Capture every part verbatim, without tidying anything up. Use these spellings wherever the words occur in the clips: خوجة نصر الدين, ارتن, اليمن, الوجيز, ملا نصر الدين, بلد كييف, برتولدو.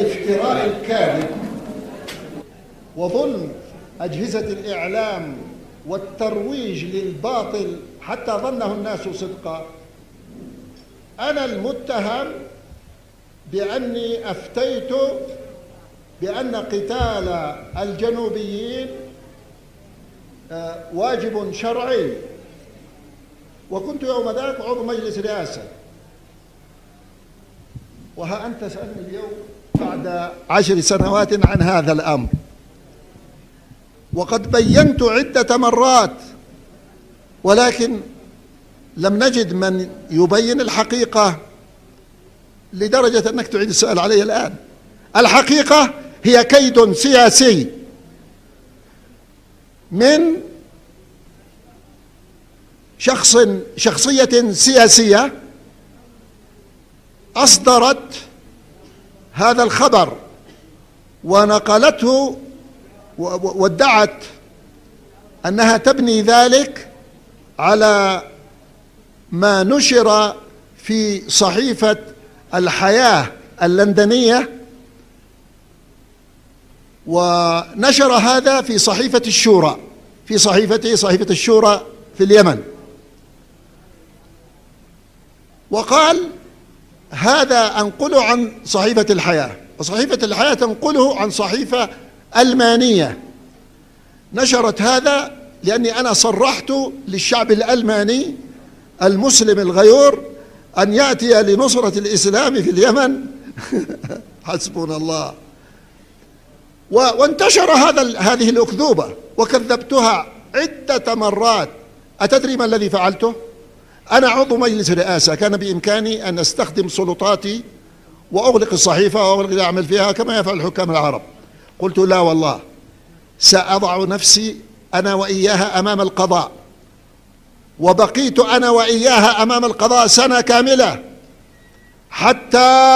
الافتراء الكاذب وظلم أجهزة الإعلام والترويج للباطل حتى ظنه الناس صدقا. أنا المتهم بأني أفتيت بأن قتال الجنوبيين واجب شرعي، وكنت يوم ذاك عضو مجلس رئاسة. وها أنت تسألني اليوم بعد عشر سنوات عن هذا الأمر، وقد بينت عدة مرات ولكن لم نجد من يبين الحقيقة لدرجة أنك تعيد السؤال علي الآن. الحقيقة هي كيد سياسي من شخص شخصية سياسية أصدرت هذا الخبر ونقلته وادعت أنها تبني ذلك على ما نشر في صحيفة الحياة اللندنية، ونشر هذا في صحيفة الشورى، في صحيفته صحيفة الشورى في اليمن، وقال هذا أنقله عن صحيفة الحياة، وصحيفة الحياة تنقله عن صحيفة ألمانية. نشرت هذا لأني أنا صرحت للشعب الألماني المسلم الغيور أن يأتي لنصرة الإسلام في اليمن حسبنا الله. وانتشر هذا هذه الأكذوبة وكذبتها عدة مرات. أتدري ما الذي فعلته؟ أنا عضو مجلس رئاسة، كان بإمكاني أن أستخدم سلطاتي وأغلق الصحيفة وأغلق اللي أعمل فيها كما يفعل الحكام العرب. قلت لا والله، سأضع نفسي أنا وإياها أمام القضاء، وبقيت أنا وإياها أمام القضاء سنة كاملة حتى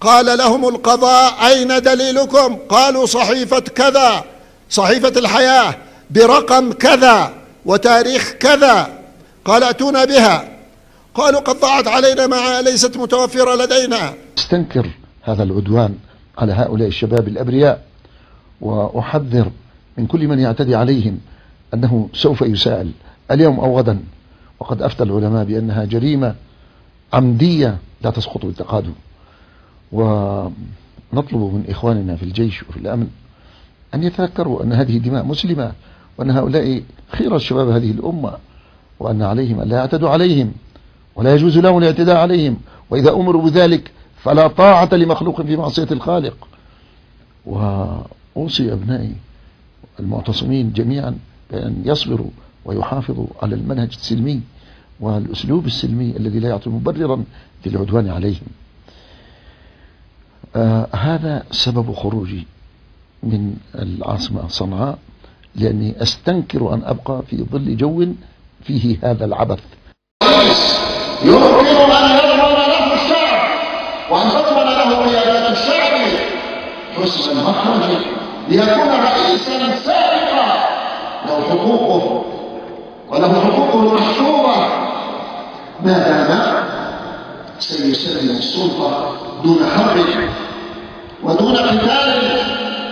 قال لهم القضاء أين دليلكم؟ قالوا صحيفة كذا، صحيفة الحياة برقم كذا وتاريخ كذا، قال أتونا بها. قالوا قد ضاعت علينا ما ليست متوفرة لدينا. استنكر هذا العدوان على هؤلاء الشباب الأبرياء، وأحذر من كل من يعتدي عليهم أنه سوف يسأل اليوم أو غدا. وقد أفتى العلماء بأنها جريمة عمدية لا تسقط بالتقادم. ونطلب من إخواننا في الجيش وفي الأمن أن يتذكروا أن هذه دماء مسلمة، وأن هؤلاء خير الشباب هذه الأمة، وأن عليهم أن لا يعتدوا عليهم، ولا يجوز لهم الاعتداء عليهم، وإذا أمروا بذلك فلا طاعة لمخلوق في معصية الخالق. وأوصي أبنائي المعتصمين جميعا بأن يصبروا ويحافظوا على المنهج السلمي والأسلوب السلمي الذي لا يعطي مبررا للعدوان عليهم. آه هذا سبب خروجي من العاصمة صنعاء، لأني أستنكر أن أبقى في ظل جو فيه هذا العبث. يمكن أن يضمن له الشعب وأن تضمن له قيادات الشعب حسن مخرجه ليكون رئيسا سابقا له حقوقه وله حقوقه المحسوبة، ما دام سيسلم السلطة دون حرب ودون قتال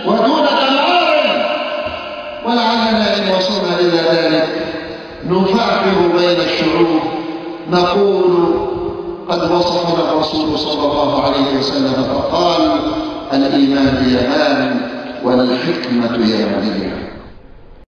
ودون دمار. ولعلنا إن وصلنا إلى ذلك نفكر بين الشعوب نقول قد وصفنا الرسول صلى الله عليه وسلم فقال: الإيمان يمان والحكمة يمانية.